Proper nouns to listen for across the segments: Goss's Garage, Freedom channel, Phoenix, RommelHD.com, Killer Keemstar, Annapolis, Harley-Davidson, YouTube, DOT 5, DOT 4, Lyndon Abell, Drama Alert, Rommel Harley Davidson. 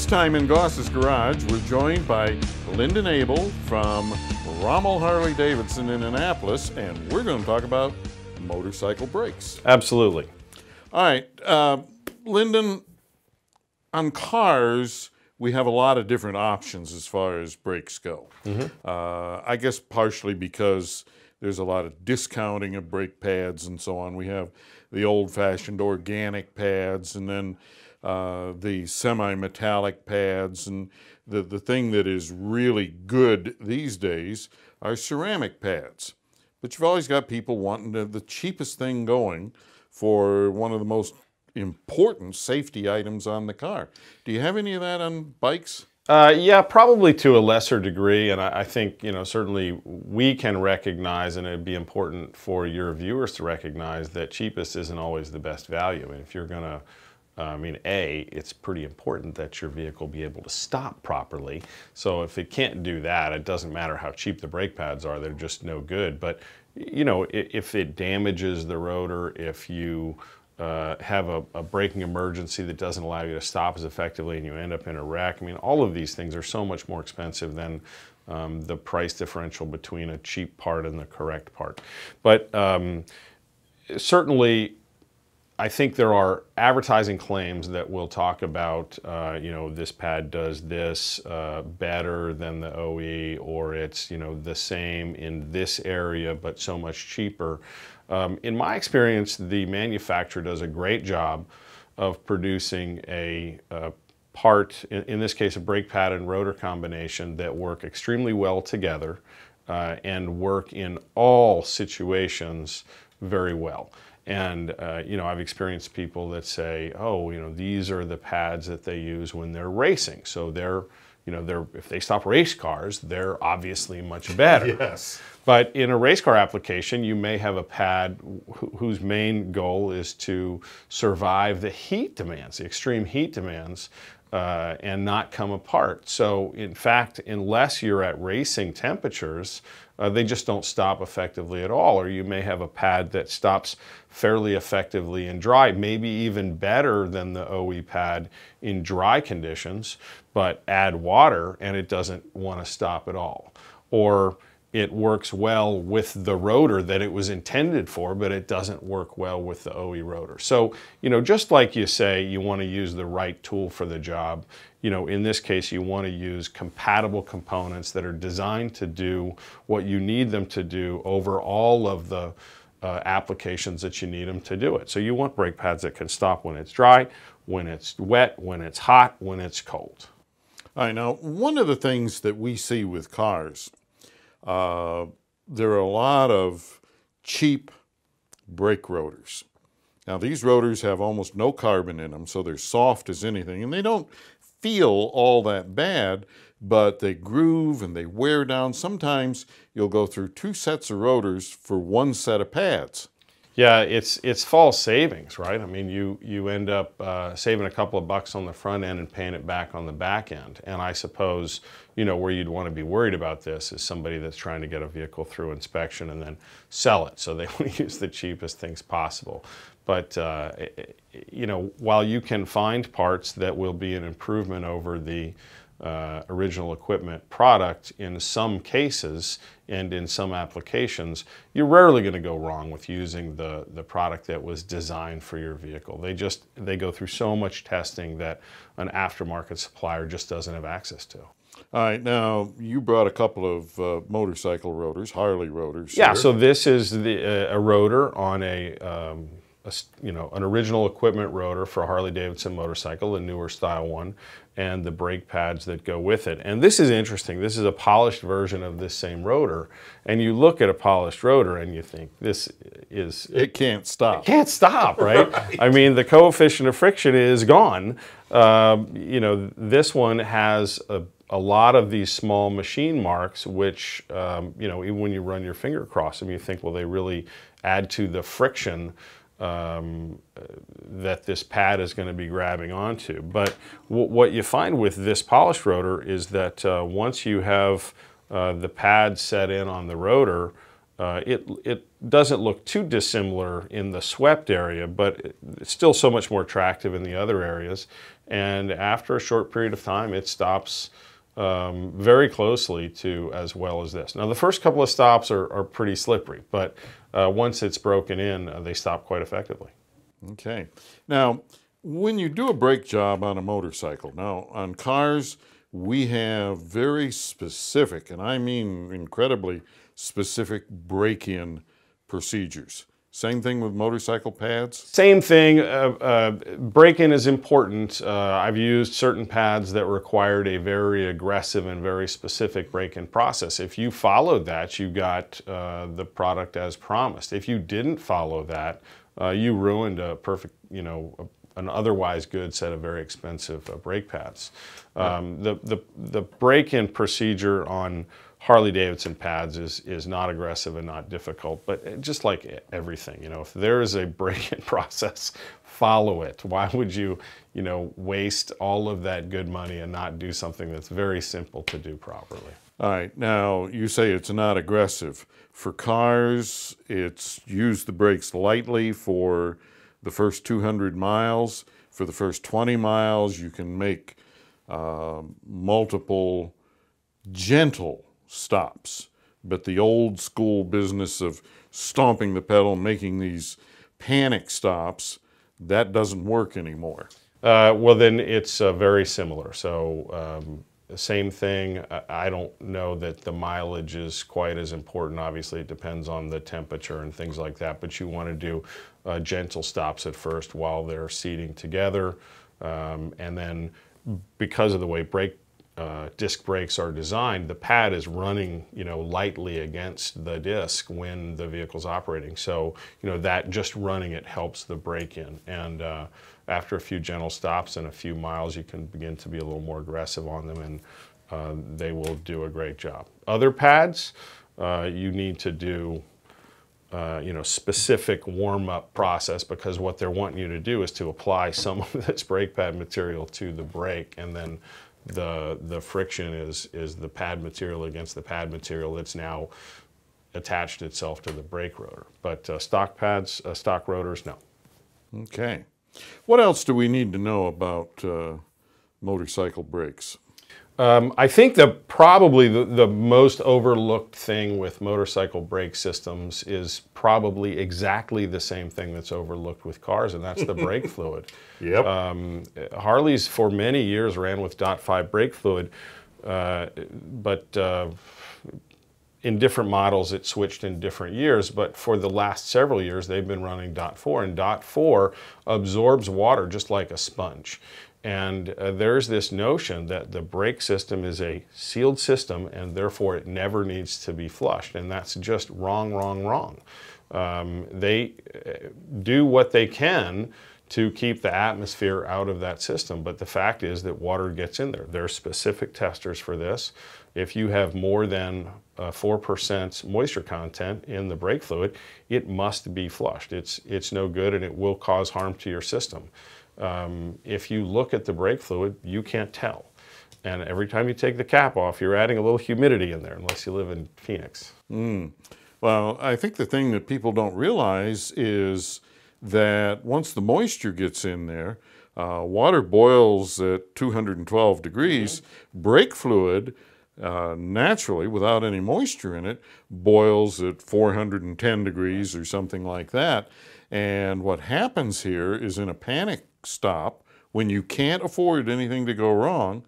This time in Goss's Garage, we're joined by Lyndon Abell from Rommel Harley Davidson in Annapolis, and we're going to talk about motorcycle brakes. Absolutely. All right, Lyndon, on cars, we have a lot of different options as far as brakes go. Mm-hmm. I guess partially because there's a lot of discounting of brake pads and so on. We have the old-fashioned organic pads, and then the semi-metallic pads, and the thing that is really good these days are ceramic pads. But you've always got people wanting to, the cheapest thing going for one of the most important safety items on the car. Do you have any of that on bikes? Yeah, probably to a lesser degree, and I think, you know, certainly we can recognize, and it'd be important for your viewers to recognize, that cheapest isn't always the best value. And if you're going to, I mean, it's pretty important that your vehicle be able to stop properly. So if it can't do that, it doesn't matter how cheap the brake pads are, they're just no good. But, you know, if it damages the rotor, if you have a braking emergency that doesn't allow you to stop as effectively and you end up in a wreck. I mean, all of these things are so much more expensive than the price differential between a cheap part and the correct part. But certainly, I think there are advertising claims that will talk about, you know, this pad does this better than the OE, or it's, you know, the same in this area but so much cheaper. In my experience, the manufacturer does a great job of producing a part, in this case a brake pad and rotor combination, that work extremely well together and work in all situations very well. And, you know, I've experienced people that say, oh, you know, these are the pads that they use when they're racing. So they're, you know, if they stop race cars, they're obviously much better. Yes. But in a race car application, you may have a pad whose main goal is to survive the heat demands, the extreme heat demands, and not come apart. So in fact, unless you're at racing temperatures, they just don't stop effectively at all. Or you may have a pad that stops fairly effectively in dry, maybe even better than the OE pad in dry conditions, but add water and it doesn't want to stop at all. Or it works well with the rotor that it was intended for, but it doesn't work well with the OE rotor. So, you know, just like you say, you want to use the right tool for the job. You know, in this case, you want to use compatible components that are designed to do what you need them to do over all of the applications that you need them to do it. So you want brake pads that can stop when it's dry, when it's wet, when it's hot, when it's cold. All right, now, one of the things that we see with cars, there are a lot of cheap brake rotors. Now, these rotors have almost no carbon in them, so they're soft as anything, and they don't feel all that bad, but they groove and they wear down. Sometimes you'll go through two sets of rotors for one set of pads. Yeah, it's false savings, right? I mean, you end up saving a couple of bucks on the front end and paying it back on the back end. And I suppose, you know, where you'd want to be worried about this is somebody that's trying to get a vehicle through inspection and then sell it. So they want to use the cheapest things possible. But, you know, while you can find parts that will be an improvement over the original equipment product in some cases and in some applications, you're rarely going to go wrong with using the product that was designed for your vehicle. They go through so much testing that an aftermarket supplier just doesn't have access to. All right, now you brought a couple of motorcycle rotors, Harley rotors. Yeah, here. So this is a rotor on an original equipment rotor for a Harley-Davidson motorcycle, the newer style one, and the brake pads that go with it. And this is interesting. This is a polished version of this same rotor. And you look at a polished rotor and you think, this is... It can't stop. It can't stop, right? Right. I mean, the coefficient of friction is gone. You know, this one has a lot of these small machine marks, which, you know, even when you run your finger across them, you think, well, they really add to the friction that this pad is going to be grabbing onto. But what you find with this polished rotor is that once you have the pad set in on the rotor, It doesn't look too dissimilar in the swept area, but it's still so much more attractive in the other areas. And after a short period of time, it stops very closely to as well as this. Now, the first couple of stops are pretty slippery, but once it's broken in, they stop quite effectively. Okay. Now, when you do a brake job on a motorcycle, now on cars, we have very specific, and I mean incredibly specific break-in procedures. Same thing with motorcycle pads? Same thing. Break-in is important. I've used certain pads that required a very aggressive and very specific break-in process. If you followed that, you got the product as promised. If you didn't follow that, you ruined a perfect, you know, an otherwise good set of very expensive brake pads. The break-in procedure on Harley-Davidson pads is not aggressive and not difficult, but just like everything, you know, if there is a break-in process, follow it. Why would you, you know, waste all of that good money and not do something that's very simple to do properly? All right, now you say it's not aggressive. For cars, it's use the brakes lightly for the first 200 miles. For the first 20 miles, you can make multiple gentle stops, but the old school business of stomping the pedal, making these panic stops, that doesn't work anymore. Well, then it's very similar. So same thing. I don't know that the mileage is quite as important. Obviously, it depends on the temperature and things like that, but you want to do gentle stops at first while they're seating together. And then because of the way disc brakes are designed, the pad is running, you know, lightly against the disc when the vehicle's operating. So, you know, that just running it helps the brake in. And after a few gentle stops and a few miles, you can begin to be a little more aggressive on them, and they will do a great job. Other pads, you need to do you know, specific warm-up process, because what they're wanting you to do is to apply some of this brake pad material to the brake, and then the friction is the pad material against the pad material that's now attached itself to the brake rotor. But stock pads, stock rotors, no. Okay. What else do we need to know about motorcycle brakes? I think that probably the most overlooked thing with motorcycle brake systems is probably exactly the same thing that's overlooked with cars, and that's the brake fluid. Yep. Harleys for many years ran with DOT 5 brake fluid, but in different models it switched in different years, but for the last several years they've been running DOT 4, and DOT 4 absorbs water just like a sponge. And there's this notion that the brake system is a sealed system and therefore it never needs to be flushed. And that's just wrong, wrong, wrong. They do what they can to keep the atmosphere out of that system, but the fact is that water gets in there. There are specific testers for this. If you have more than 4% moisture content in the brake fluid, it must be flushed. It's no good, and it will cause harm to your system. If you look at the brake fluid, you can't tell. And every time you take the cap off, you're adding a little humidity in there, unless you live in Phoenix. Mm. Well, I think the thing that people don't realize is that once the moisture gets in there, water boils at 212 degrees, mm-hmm. brake fluid naturally, without any moisture in it, boils at 410 degrees or something like that. And what happens here is, in a panic stop, when you can't afford anything to go wrong,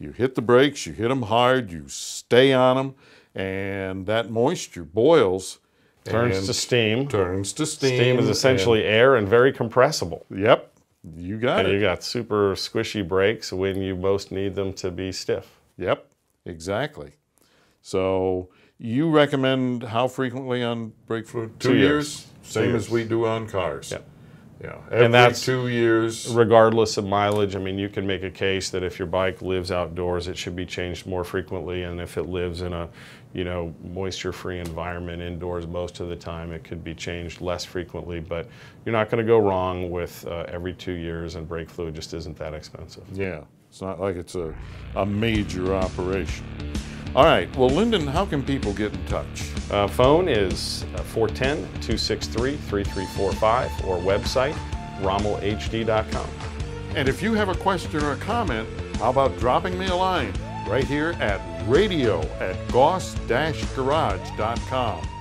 you hit the brakes, you hit them hard, you stay on them, and that moisture boils. Turns to steam. Turns to steam. Steam is essentially air and very compressible. Yep, you got it. And you got super squishy brakes when you most need them to be stiff. Yep, exactly. So you recommend how frequently on brake fluid? 2 years? Same as we do on cars. Yep. Yeah, and that's 2 years. Regardless of mileage, I mean, you can make a case that if your bike lives outdoors, it should be changed more frequently, and if it lives in a, you know, moisture-free environment indoors most of the time, it could be changed less frequently, but you're not going to go wrong with every 2 years, and brake fluid just isn't that expensive. Yeah, it's not like it's a major operation. All right, well, Lyndon, how can people get in touch? Phone is 410-263-3345 or website RommelHD.com. And if you have a question or a comment, how about dropping me a line right here at radio@goss-garage.com.